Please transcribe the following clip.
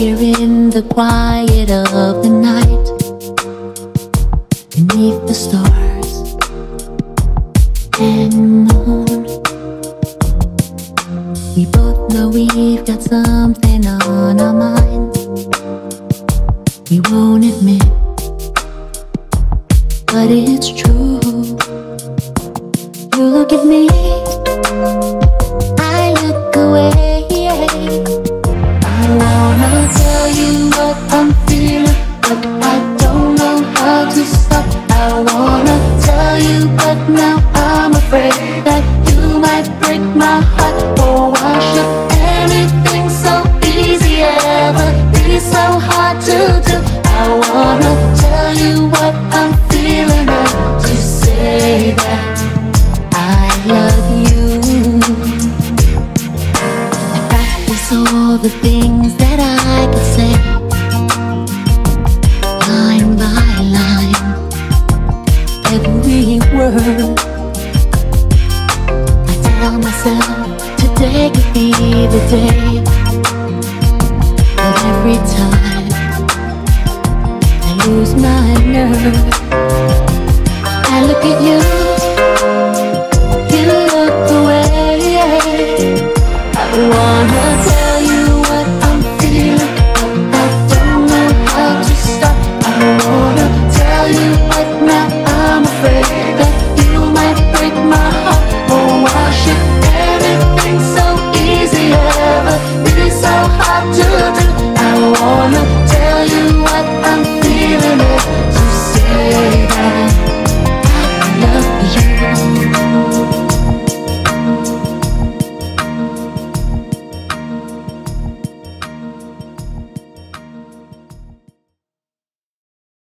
here in the quiet of the night, beneath the stars and moon. We both know we've got something on our minds we won't admit, but it's true. You look at me, I look away. I wanna tell you what I'm feeling, but I don't know how to stop. I wanna tell you, but now I'm afraid that you might break my heart. Oh, why should anything so easy ever be so hard to do? I wanna tell you what I'm feeling, but to say that I love you. I practice all the things that I could say, line by line, every word. I tell myself today could be the day, but every time I lose my nerve. I look at you,